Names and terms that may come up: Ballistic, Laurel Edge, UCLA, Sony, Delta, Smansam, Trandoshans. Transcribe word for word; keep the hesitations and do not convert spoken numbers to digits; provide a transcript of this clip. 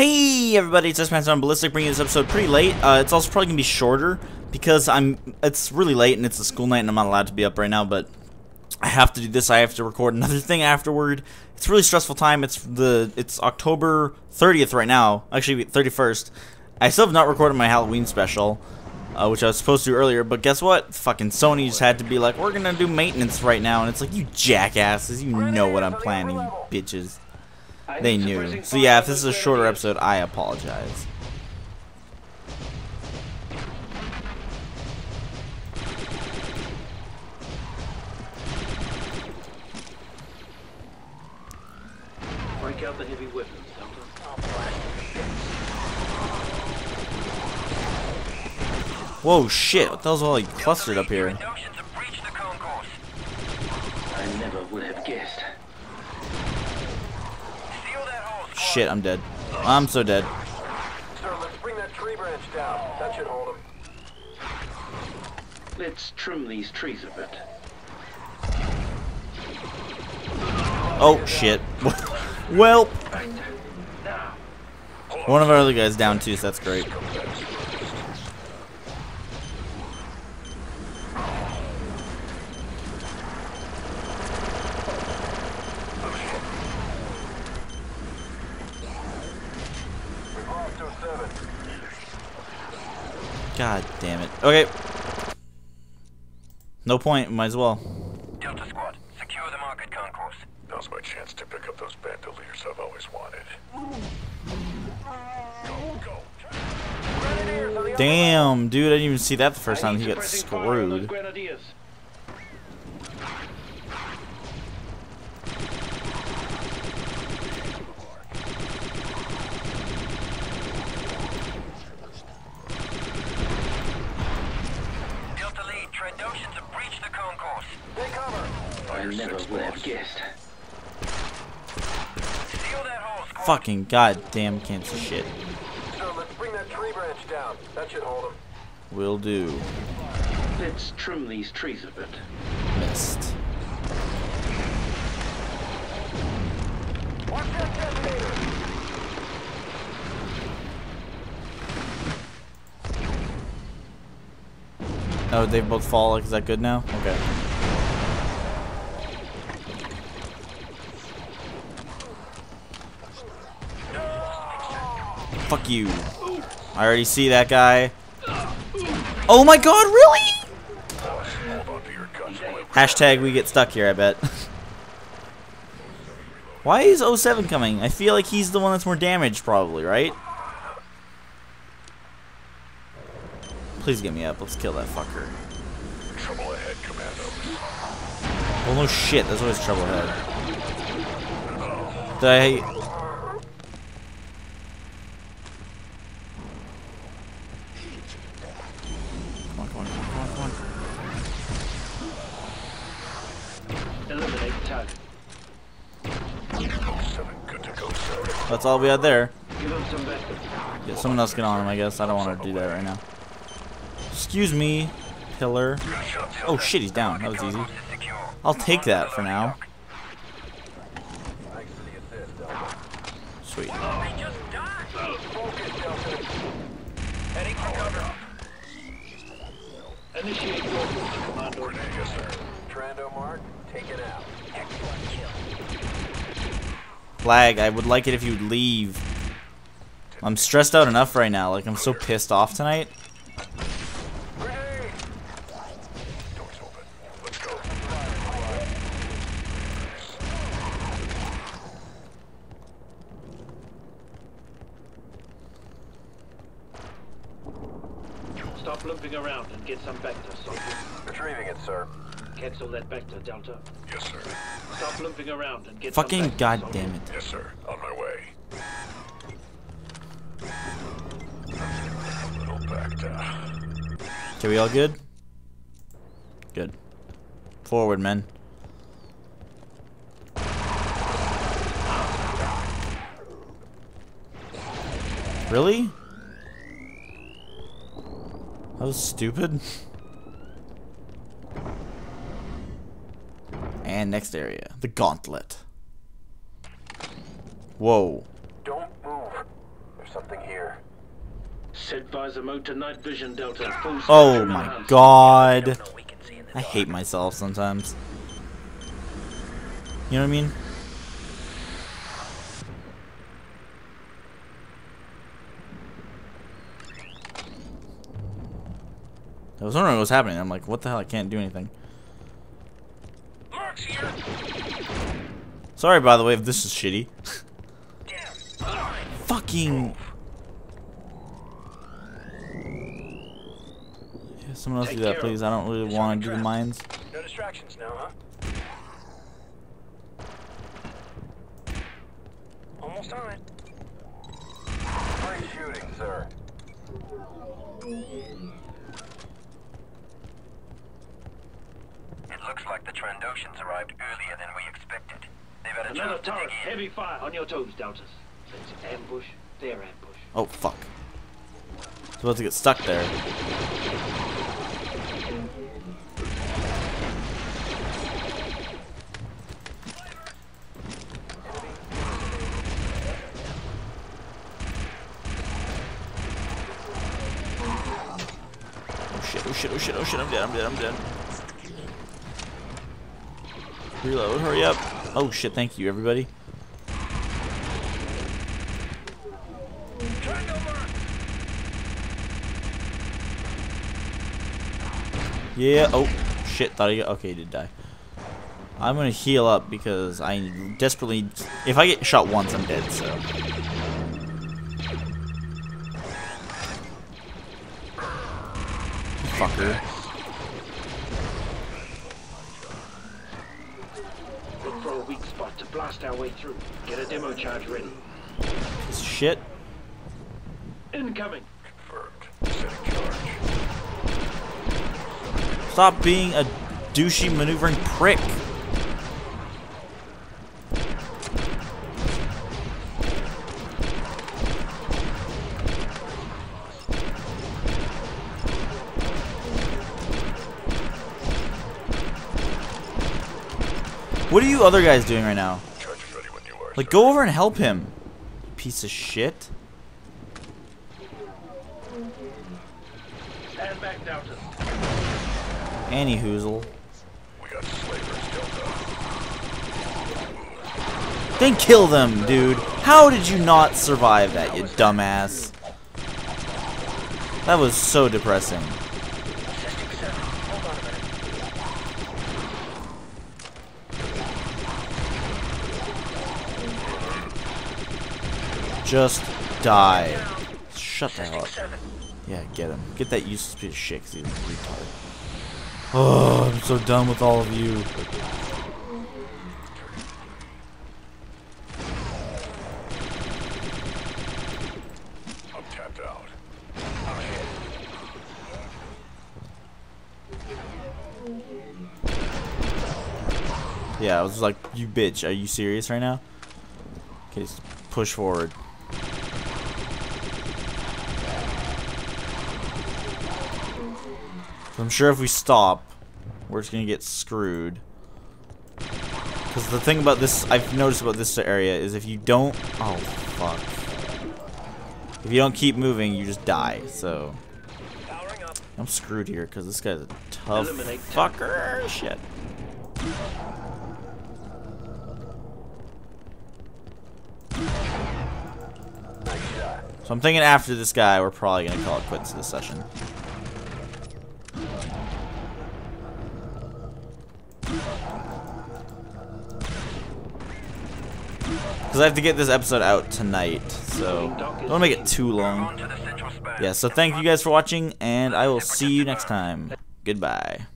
Hey everybody, it's Smansam, Ballistic, bringing this episode pretty late. Uh, it's also probably gonna be shorter because I'm. It's really late and it's a school night and I'm not allowed to be up right now. But I have to do this. I have to record another thing afterward. It's a really stressful time. It's the. It's October thirtieth right now. Actually, thirty-first. I still have not recorded my Halloween special, uh, which I was supposed to do earlier. But guess what? Fucking Sony just had to be like, we're gonna do maintenance right now, and it's like, you jackasses, you know what I'm planning, you bitches. They knew. So yeah, if this is a shorter episode, I apologize. Break out the heavy weapons, Delta. Whoa, shit! What the hell's all like clustered up here? I never would have guessed. Shit, I'm dead. I'm so dead. Sir, let's bring that tree branch down. That should hold him. Let's trim these trees a bit. Oh shit. Well, one of our other guys down too, so that's great. God damn it. Okay. No point, might as well. Delta Squad, secure the market concourse. Now's my chance to pick up those bandoliers I've always wanted. Go, go. Damn, dude, I didn't even see that the first time he got screwed. Trandoshans have breached the concourse. Take cover. I never would have guessed. Seal that hole, squad. Fucking goddamn cancer shit. So let's bring that tree branch down. That should hold him. Will do. Let's trim these trees a bit. Missed. Watch that detonator. Oh, they both fall. Like, is that good now? Okay. No! Fuck you. I already see that guy. Oh my god, really? Hashtag we get stuck here, I bet. Why is oh seven coming? I feel like he's the one that's more damaged, probably, right? Please get me up. Let's kill that fucker. Trouble ahead, Commando. Well, no shit. There's always trouble ahead. Did I... Come on, come on, come on, come on. Eliminate target. Good to go, sir. That's all we had there. Give him some backup. Yeah, someone else get on him, I guess. I don't want to do that right now. Excuse me, pillar. Oh shit, he's down. That was easy. I'll take that for now. Sweet. Flag, I would like it if you'd leave. I'm stressed out enough right now. Like, I'm so pissed off tonight. Stop looping around and get some vector, Sony. Retrieving it, sir. Cancel that vector, Delta. Yes, sir. Stop looping around and get fucking some vector, Fucking goddamn it. Yes, sir. On my way. Little backed out. Okay, we all good? Good. Forward, men. Really? That was stupid. And next area, the gauntlet. Whoa. Don't move. something here. Set visor mode to night vision, Delta. Oh my god. I hate myself sometimes. You know what I mean? I was wondering what was happening. I'm like, what the hell? I can't do anything. Mark's here. Sorry, by the way, if this is shitty. Fucking. Yeah, someone else Take do that, please. I don't really There's want to do the mines. No distractions now, huh? Almost on it. Great shooting, sir. Looks like the Trandoshans arrived earlier than we expected. They've had a chance to dig in. Heavy fire on your toes, Deltas. It's ambush, their ambush. Oh fuck! Supposed to get stuck there. Oh shit! Oh shit! Oh shit! Oh shit! I'm dead! I'm dead! I'm dead! Reload, hurry up. Oh shit, thank you everybody. Yeah, oh shit, thought I got, okay, he did die. I'm gonna heal up because I desperately, if I get shot once I'm dead, so. Fucker. Blast our way through. Get a demo charge ready. This is shit. Incoming. Stop being a douchey maneuvering prick. What are you other guys doing right now? Like, go over and help him, piece of shit. Stand back, Delta. Any hoozle. We got slavers, Delta. Then kill them, dude. How did you not survive that, you dumbass? That was so depressing. Just die. Shut the hell up. Yeah, get him. Get that useless piece of shit because he's a retard. Oh, I'm so done with all of you. I'm tapped out. I'm ahead. Yeah, I was like, you bitch, are you serious right now? Okay, just push forward. I'm sure if we stop, we're just gonna get screwed. Because the thing about this, I've noticed about this area is if you don't, oh fuck, if you don't keep moving, you just die. So I'm screwed here because this guy's a tough fucker. Shit. So I'm thinking after this guy, we're probably gonna call it quits this session. Because I have to get this episode out tonight, so don't make it too long. Yeah, so thank you guys for watching, and I will see you next time. Goodbye.